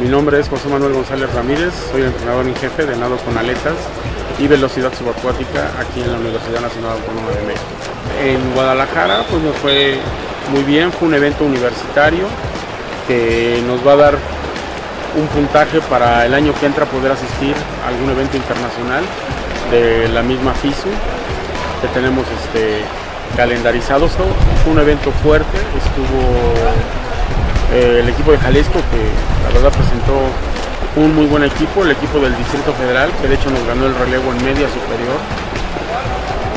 Mi nombre es José Manuel González Ramírez, soy el entrenador en jefe de nado con aletas y velocidad subacuática aquí en la Universidad Nacional Autónoma de México. En Guadalajara pues nos fue muy bien, fue un evento universitario que nos va a dar un puntaje para el año que entra poder asistir a algún evento internacional de la misma FISU que tenemos calendarizado. Fue un evento fuerte, estuvo el equipo de Jalisco que la verdad presentó un muy buen equipo, el equipo del Distrito Federal que de hecho nos ganó el relevo en media superior,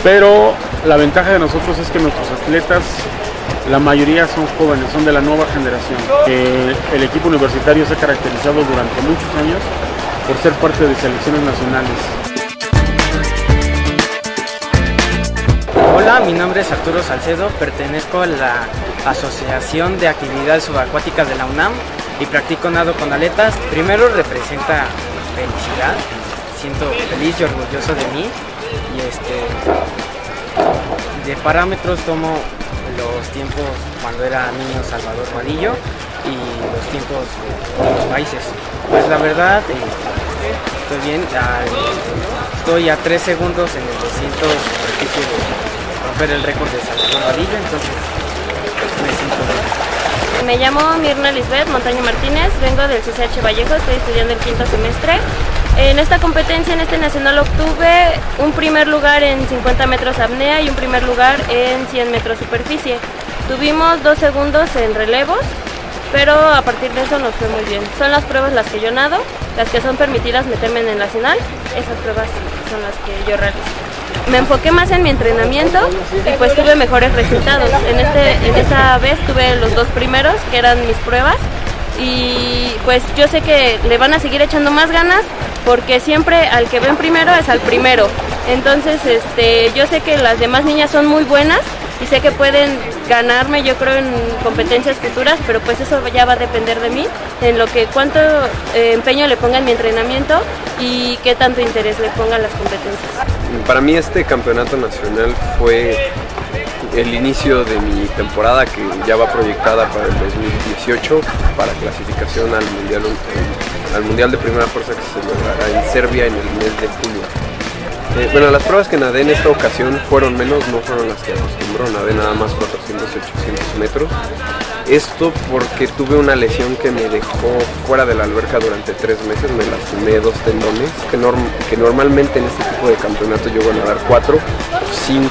pero la ventaja de nosotros es que nuestros atletas la mayoría son jóvenes, son de la nueva generación. El equipo universitario se ha caracterizado durante muchos años por ser parte de selecciones nacionales. Hola, mi nombre es Arturo Salcedo, pertenezco a la Asociación de Actividades Subacuáticas de la UNAM y practico nado con aletas. Primero representa felicidad, siento feliz y orgulloso de mí y de parámetros tomo los tiempos cuando era niño Salvador Marillo y los tiempos de los países. Pues la verdad, estoy bien, estoy a 3 segundos en el 200 difícil de romper el récord de Salvador Marillo, entonces me siento bien. Me llamo Mirna Lisbeth Montaño Martínez, vengo del CCH Vallejo, estoy estudiando el 5º semestre. En esta competencia, en este nacional, obtuve un primer lugar en 50 metros apnea y un primer lugar en 100 metros superficie. Tuvimos 2 segundos en relevos, pero a partir de eso nos fue muy bien. Son las pruebas las que yo nado, las que son permitidas meterme en el nacional, esas pruebas son las que yo realizo. Me enfoqué más en mi entrenamiento y pues tuve mejores resultados. En esta vez tuve los 2 primeros, que eran mis pruebas, y pues yo sé que le van a seguir echando más ganas, porque siempre al que ven primero es al primero. Entonces yo sé que las demás niñas son muy buenas y sé que pueden ganarme, yo creo, en competencias futuras, pero pues eso ya va a depender de mí, en lo que cuánto empeño le ponga en mi entrenamiento y qué tanto interés le pongan las competencias. Para mí este campeonato nacional fue el inicio de mi temporada que ya va proyectada para el 2018 para clasificación al mundial de primera fuerza que se celebrará en Serbia en el mes de julio. Bueno, las pruebas que nadé en esta ocasión fueron menos, no fueron las que acostumbró, nadé nada más 400, 800 metros. Esto porque tuve una lesión que me dejó fuera de la alberca durante 3 meses, me lastimé 2 tendones, que normalmente en este tipo de campeonato yo voy a nadar 4 o 5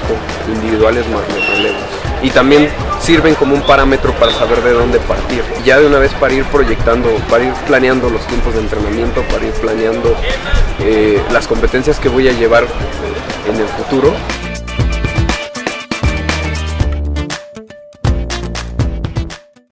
individuales más los relevos. Y también sirven como un parámetro para saber de dónde partir. Ya de una vez para ir proyectando, para ir planeando los tiempos de entrenamiento, para ir planeando las competencias que voy a llevar en el futuro.